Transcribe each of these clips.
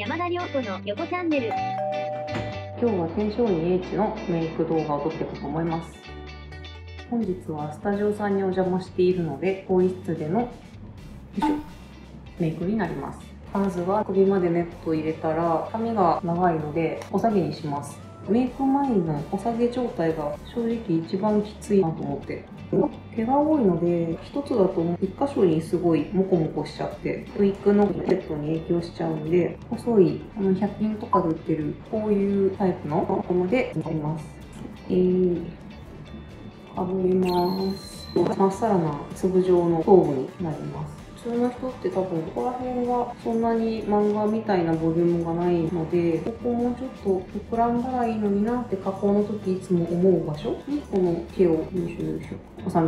山田涼子の横チャンネル。今日は天璋院英知のメイク動画を撮っていこうと思います。本日はスタジオさんにお邪魔しているので、更衣室でのメイクになります。まずは首までネットを入れたら、髪が長いのでお下げにします。メイク前のお下げ状態が正直一番きついなと思って、毛が多いので一つだと一箇所にすごいモコモコしちゃって、ウィッグのセットに影響しちゃうんで、細い100均とかで売ってるこういうタイプのもので塗ります。かぶります。まっさらな粒状の頭部になります。普通の人って多分ここら辺はそんなに漫画みたいなボリュームがないので、ここもちょっと膨らんだらいいのになって加工の時いつも思う場所にこの毛を収め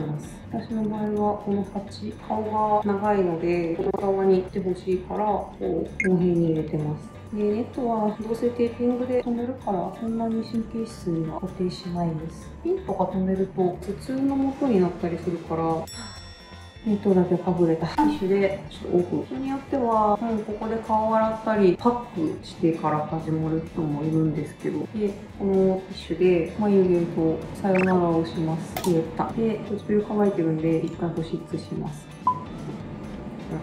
ます。私の場合はこの鉢、顔が長いのでこの側に来てほしいから、この辺に入れてます。でネットはどうせテーピングで留めるから、そんなに神経質には固定しないです。ピンとか留めると頭痛の元になったりするから、ネットだけかぶれたティッシュでちょっとオフ。人によってはもうここで顔を洗ったりパックしてから始まる人もいるんですけど、でこのティッシュで眉毛とさよならをします。消えた。で唇乾いてるんで一回保湿します。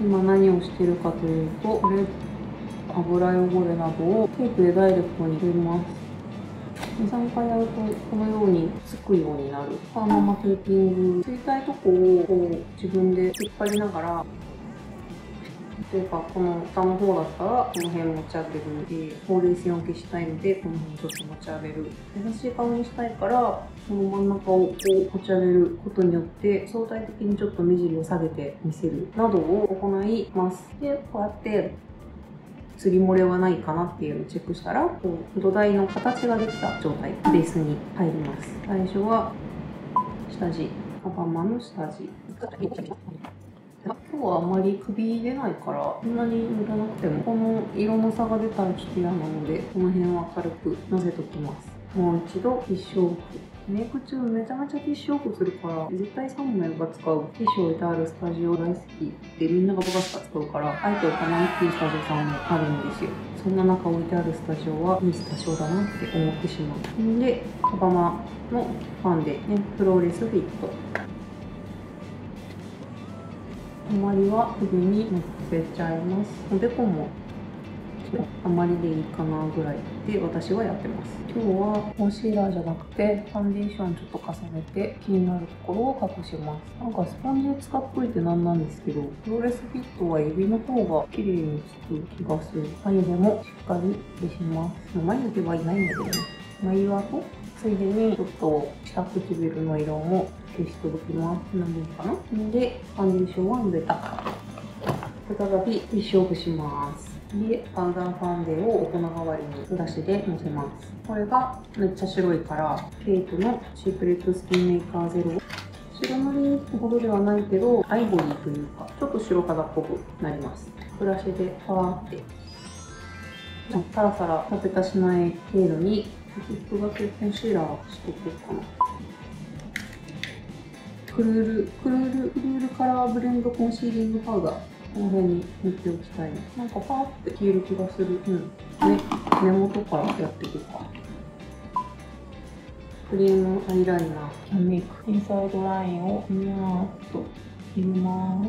今何をしてるかというと、これ油汚れなどをテープでダイレクトに入れます。2、3回やるとこのようにつくようになる。このままテーピング、ついたいとこをこう自分で引っ張りながら、例えばこの下の方だったらこの辺持ち上げる。ほうれい線を消したいのでこの辺ちょっと持ち上げる。優しい顔にしたいから、この真ん中をこう持ち上げることによって相対的にちょっと目尻を下げて見せるなどを行います。でこうやって釣り漏れはないかなっていうのをチェックしたら、こう土台の形ができた状態、ベースに入ります。最初は下地、頭の下地。今日はあまり首出ないからそんなに塗らなくても、この色の差が出たらちょっと嫌なので、この辺は軽くのせときます。もう一度ティッシュオフ。メイク中めちゃめちゃティッシュオフするから、絶対3枚は使う。ティッシュ置いてあるスタジオ大好きで、みんながバカしか使うから、あえて置かないっていうスタジオさんもあるんですよ。そんな中置いてあるスタジオはいいスタジオだなって思ってしまう。んでカバマのファンデね、フローレスフィット。あまりは首にのせちゃいます。おでこもあまりでいいかなぐらいで私はやってます。今日はコンシーラーじゃなくてファンデーションちょっと重ねて気になるところを隠します。なんかスポンジを使っといてなんなんですけど、フローレスフィットは指の方が綺麗につく気がする。眉毛もしっかり消します。眉毛はいないんだけどね。眉輪とついでにちょっと下唇の色も消しときます。何でいいかな。でファンデーションは濡れた。再びティッシュオフします。でパウダーファンデを大人代わりにブラシでのせます。これがめっちゃ白いから、ケイトのシークレットスキンメーカーゼロ。白塗りほどではないけどアイボリーというか、ちょっと白肌っぽくなります。ブラシでパーってサラサラタペタしない程度に1個だけコンシーラーしていこうかな。クルールカラーブレンドコンシーリングパウダー、この辺に塗っておきたい。なんかパーって消える気がする。うん。ね、根元からやっていこうか。クリームアイライナー、キャンメイク。インサイドラインをにゃーっと入れます。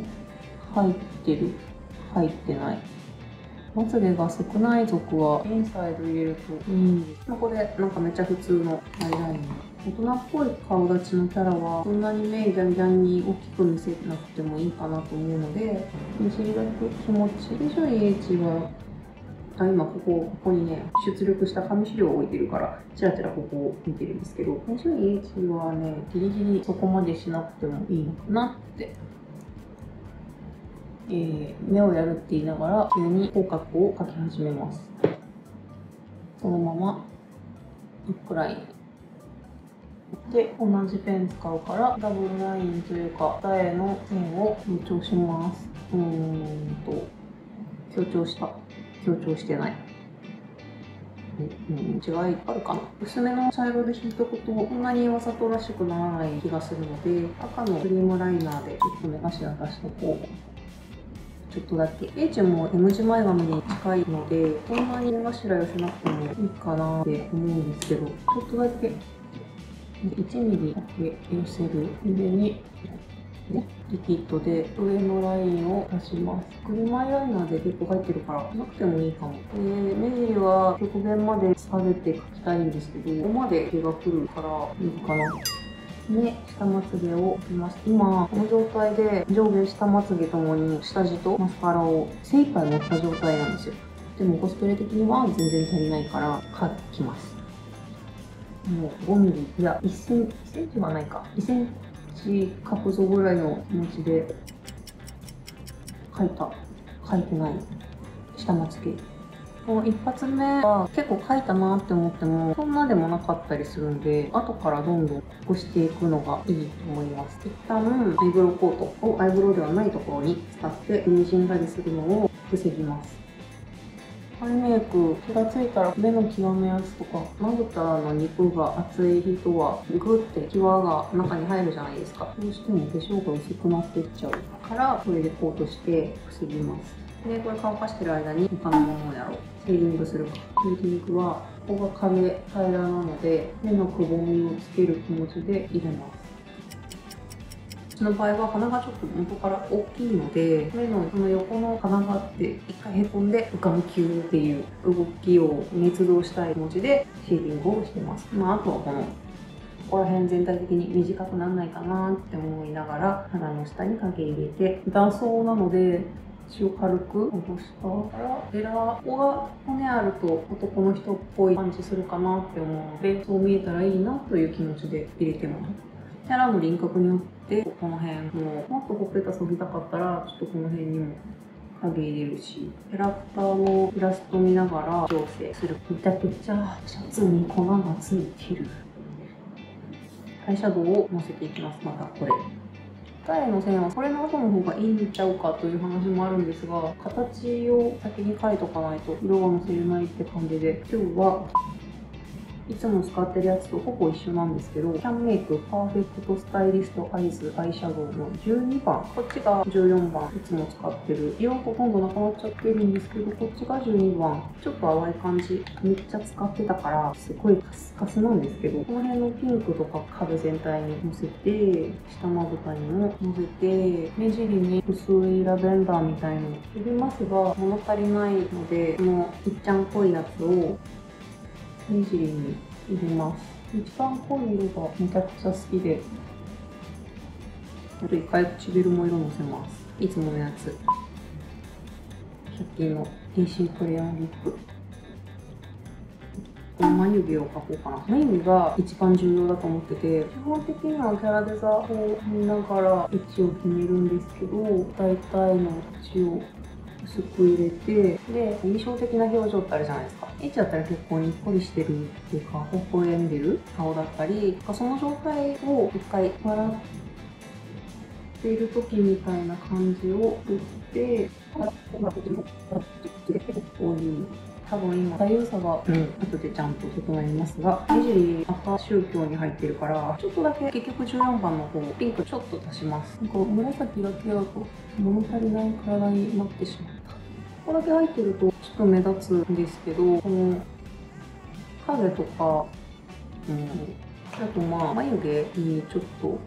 入ってる？入ってない。まつげが少ない族はインサイド入れるといいんです。これなんかめっちゃ普通のアイライナー。大人っぽい顔立ちのキャラはそんなに目ギャンギャンに大きく見せなくてもいいかなと思うので、見せるだけ気持ち。天璋院英知は今ここにね、出力した紙資料を置いてるからチラチラここを見てるんですけど、天璋院英知はね、ギリギリそこまでしなくてもいいのかなって。目をやるって言いながら急に口角を描き始めます。そのままアップラインで、同じペン使うからダブルラインというか二重の線を強調します。強調した、強調してない、違いあるかな。薄めの茶色で引いとくとこんなにわざとらしくならない気がするので、赤のクリームライナーでちょっと目頭出しておこう。ちょっとだけ。A 字も M 字前髪に近いので、そんなに目頭寄せなくてもいいかなって思うんですけど、ちょっとだけ、1mm だけ寄せる上に、リキッドで上のラインを出します。車アイライナーで結構入ってるから、なくてもいいかも。目尻は極限まで下げて描きたいんですけど、ここまで毛が来るからいいかな。で、下まつげを描きます。今、この状態で上下下まつげともに下地とマスカラを精一杯持った状態なんですよ。でもコスプレ的には全然足りないから描きます。もう5ミリ、いや1センチはないか。1センチ角度ぐらいの気持ちで描いてない下まつげ。一発目は結構描いたなって思ってもそんなでもなかったりするんで、後からどんどん濃くしていくのがいいと思います。一旦アイブロウコートをアイブロウではないところに使ってにじんだりするのを防ぎます。アイメイク気がついたら目の際目安とか、まぶたの肉が厚い人はグッて際が中に入るじゃないですか。どうしても化粧が薄くなっていっちゃうからこれでコートして防ぎます。で、これ乾かしてる間に他のものをやろう。シェーディングするか。シェーディングは、ここが影平らなので、目のくぼみをつける気持ちで入れます。その場合は鼻がちょっと元から大きいので、目のこの横の鼻があって、一回へこんで浮かぶ球っていう動きを捏造したい気持ちでシェーディングをしてます。あとはここら辺全体的に短くならないかなって思いながら、鼻の下に影入れて、断層なので、血を軽く落としたから、エラー、ここが骨あると男の人っぽい感じするかなって思うので、そう見えたらいいなという気持ちで入れてます。キャラの輪郭によって、この辺も、もっとほっぺたそぎたかったら、ちょっとこの辺にも影入れるし、キャラクターのイラスト見ながら調整する。めちゃくちゃシャツに粉がついてる。アイシャドウをのせていきます。またこれ。二重の線はこれの後の方がいいんちゃうかという話もあるんですが、形を先に描いとかないと色がのせれないって感じで、今日はいつも使ってるやつとほぼ一緒なんですけど、キャンメイクパーフェクトスタイリストアイズアイシャドウの12番、こっちが14番、いつも使ってる色ほとんどなくなっちゃってるんですけど、こっちが12番、ちょっと淡い感じ、めっちゃ使ってたからすごいカスカスなんですけど、この辺のピンクとか壁全体にのせて、下まぶたにものせて、目尻に薄いラベンダーみたいのを入れますが、物足りないので、このいっちゃんっぽいやつを目尻に入れます。一番濃い色がめちゃくちゃ好きで、あと一回唇も色のせます。いつものやつ、さっきの DC クレヨンリップ。この眉毛を描こうかな。眉毛が一番重要だと思ってて、基本的にはキャラデザを見ながら位置を決めるんですけど、大体の位置を薄く入れて、で、印象的な表情ってあるじゃないですか。エッチだったら結構にっこりしてるっていうか、微笑んでる顔だったり、その状態を一回笑っている時みたいな感じを打って、こういう。多分今、左右差が後でちゃんと整いますが、目尻赤宗教に入ってるから、ちょっとだけ結局14番の方、ピンクちょっと足します。なんか紫だけだと物足りない体になってしまった。ここだけ入ってるとちょっと目立つんですけど、この影とか、あと眉毛にちょっと、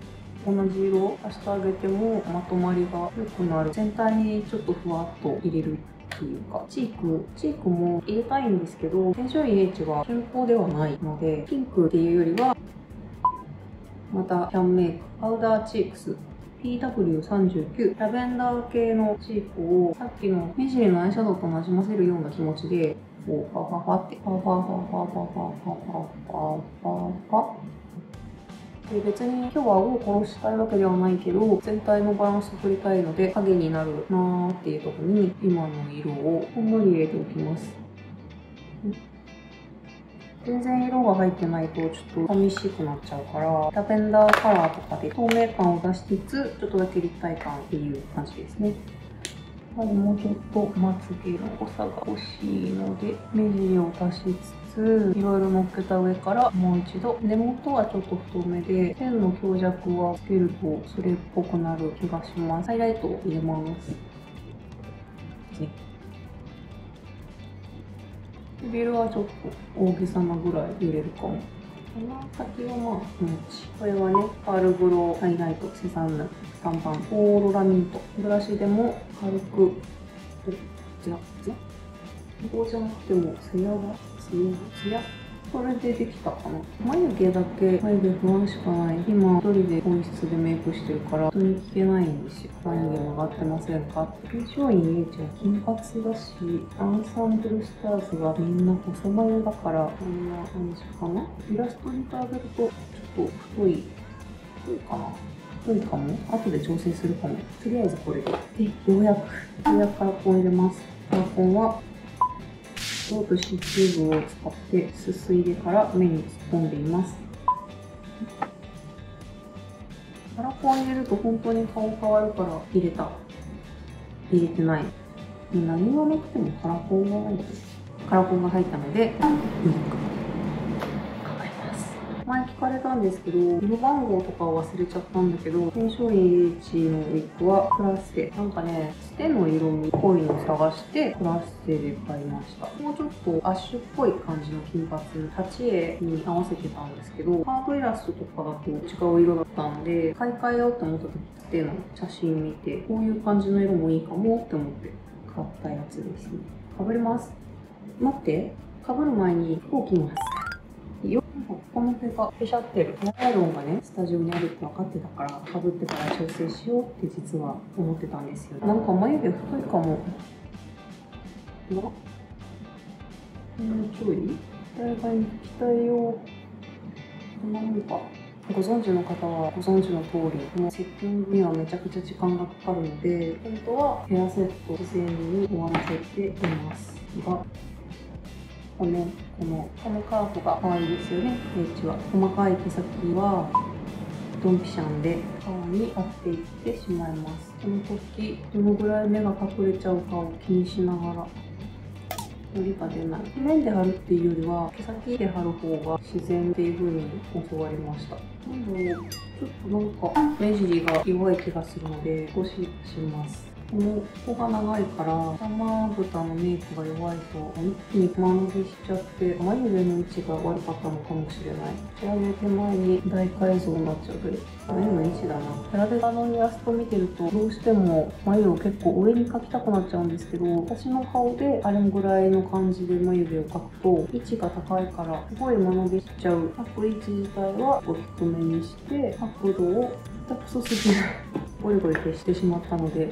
同じ色を足してあげてもまとまりが良くなる。全体にちょっとふわっと入れるっていうか、チークも入れたいんですけど、天井位 H は健康ではないので、ピンクっていうよりは、またキャンメイク、パウダーチークス。PW39 ラベンダー系のチークをさっきの目尻のアイシャドウとなじませるような気持ちで、こうパパパってパパパパパパパパパパ。で、別に今日は顎を殺したいわけではないけど、全体のバランスを取りたいので影になるなーっていうところに今の色をほんのり入れておきます。全然色が入ってないとちょっと寂しくなっちゃうから、ラベンダーカラーとかで透明感を出しつつ、ちょっとだけ立体感っていう感じですね。はい、もうちょっとまつげの濃さが欲しいので、目尻を出しつつ、いろいろ乗っけた上からもう一度、根元はちょっと太めで、線の強弱はつけるとそれっぽくなる気がします。ハイライトを入れます。唇はちょっと大げさなぐらい揺れるかも。鼻先はまあ無地。これはね、パールグローハイライトセサンヌ3番オーロラミント。ブラシでも軽く、こうじゃなくてもツヤがこれでできたかな。眉毛だけ眉毛不安しかない。今一人で本質でメイクしてるから本当に聞けないんですよ。眉毛曲がってませんかって。化粧に見えちゃう。金髪だし、アンサンブルスターズがみんな細眉だからこんな感じかな。イラストに比べるとちょっと太いかな。太いかも。後で調整するかも。とりあえずこれで。ようやく。ようやくカラコン入れます。カラコンはロープシチューブを使ってすすいでから目に突っ込んでいます。カラコン入れると本当に顔変わるから入れた。入れてない。何もなくてもカラコンがないです。カラコンが入ったので、前聞かれたんですけど、色番号とか忘れちゃったんだけど、天正院英一のウィッグはプラステ。なんかね、ステの色味っぽいのを探して、プラステで買いました。もうちょっとアッシュっぽい感じの金髪、立ち絵に合わせてたんですけど、ハートイラストとかだと違う色だったんで、買い替えようと思った時、ステの写真見て、こういう感じの色もいいかもって思って買ったやつですね。被ります。待って、被る前に服を着ます。この毛がぺしゃってる。ナイロンがね、スタジオにあるって分かってたから、かぶってから調整しようって実は思ってたんですよ。なんか眉毛太いかも。もうちょい誰かに聞きたいよ。こんなもんか。ご存知の方はご存知の通り、このセッティングにはめちゃくちゃ時間がかかるので、本当はヘアセットを事前に終わらせていますが、このカーブが可愛いですよね。H は細かい毛先はドンピシャンで顔に合っていってしまいます。この時どのぐらい目が隠れちゃうかを気にしながらのりが出ない面で貼るっていうよりは毛先で貼る方が自然っていう風に教わりました。今度ちょっとなんか目尻が弱い気がするので少しします。ここが長いから、玉蓋のメイクが弱いと、一気に間延びしちゃって、眉毛の位置が悪かったのかもしれない。仕上げ手前に大改造になっちゃうという。眉の位置だな。ヘラデカのイラスト見てると、どうしても眉を結構上に描きたくなっちゃうんですけど、私の顔であれぐらいの感じで眉毛を描くと、位置が高いから、すごい間延びしちゃう。描く位置自体は低めにして、角度を全くクソすぎない。ゴリゴリ消してしまったので、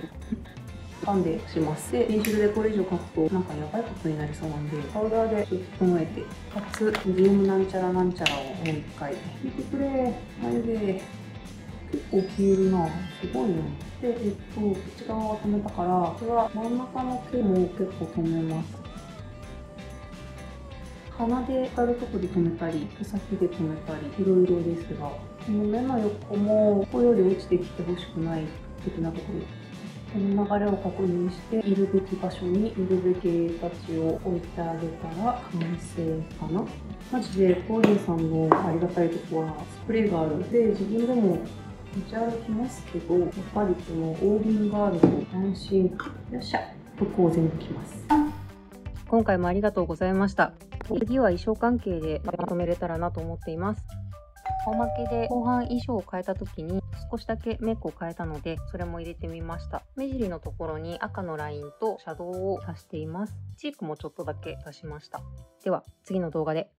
噛んでします。で、ペンシルでこれ以上描くと、なんかやばいことになりそうなんで、パウダーでちょっと整えて、かつ、リウムなんちゃらなんちゃらをもう一回。見てくれ、眉毛。結構消えるな。すごいな。で、口側は留めたから、これは真ん中の毛も結構留めます。鼻で光るとこで留めたり、毛先で留めたり、いろいろですが、この目の横も、ここより落ちてきてほしくない的なところ。この流れを確認して、いるべき場所にいるべきたちを置いてあげたら完成かな。マジで、コーディーさんのありがたいとこは、スプレーがある。で、自分でも持ち歩きますけど、やっぱりこのオービンがあると安心。よっしゃ、ここを全部きます。今回もありがとうございました。次は衣装関係でまとめれたらなと思っています。おまけで後半衣装を変えた時に少しだけメイクを変えたのでそれも入れてみました。目尻のところに赤のラインとシャドウを足しています。チークもちょっとだけ足しました。では次の動画で。